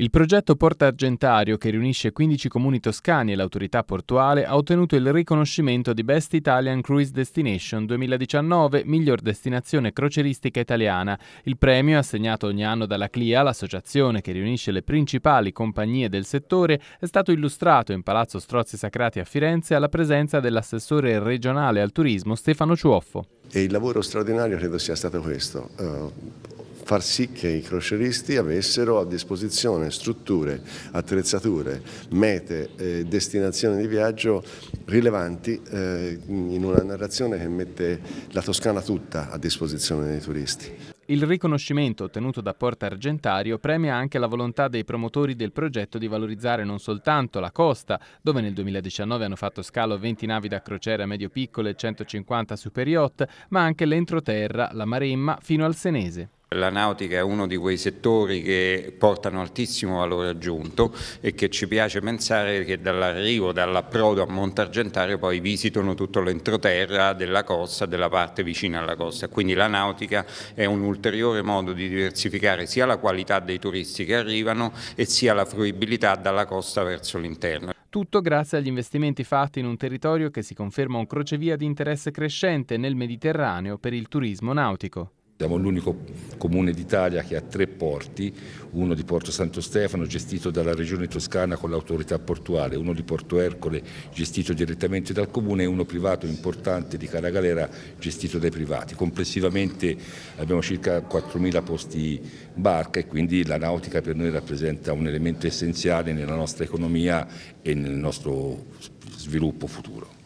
Il progetto Porto Argentario, che riunisce 15 comuni toscani e l'autorità portuale, ha ottenuto il riconoscimento di Best Italian Cruise Destination 2019, miglior destinazione crocieristica italiana. Il premio, assegnato ogni anno dalla CLIA, l'associazione che riunisce le principali compagnie del settore, è stato illustrato in Palazzo Strozzi Sacrati a Firenze alla presenza dell'assessore regionale al turismo Stefano Ciuoffo. E il lavoro straordinario credo sia stato questo. Far sì che i crocieristi avessero a disposizione strutture, attrezzature, mete, destinazioni di viaggio rilevanti in una narrazione che mette la Toscana tutta a disposizione dei turisti. Il riconoscimento ottenuto da Porto Argentario premia anche la volontà dei promotori del progetto di valorizzare non soltanto la costa, dove nel 2019 hanno fatto scalo 20 navi da crociera medio-piccole e 150 super yacht, ma anche l'entroterra, la Maremma, fino al Senese. La nautica è uno di quei settori che portano altissimo valore aggiunto e che ci piace pensare che dall'arrivo, dall'approdo a Monte Argentario poi visitano tutto l'entroterra della costa, della parte vicina alla costa. Quindi la nautica è un ulteriore modo di diversificare sia la qualità dei turisti che arrivano e sia la fruibilità dalla costa verso l'interno. Tutto grazie agli investimenti fatti in un territorio che si conferma un crocevia di interesse crescente nel Mediterraneo per il turismo nautico. Siamo l'unico comune d'Italia che ha 3 porti, uno di Porto Santo Stefano gestito dalla Regione Toscana con l'autorità portuale, uno di Porto Ercole gestito direttamente dal comune e uno privato importante di Cala Galera gestito dai privati. Complessivamente abbiamo circa 4.000 posti barca e quindi la nautica per noi rappresenta un elemento essenziale nella nostra economia e nel nostro sviluppo futuro.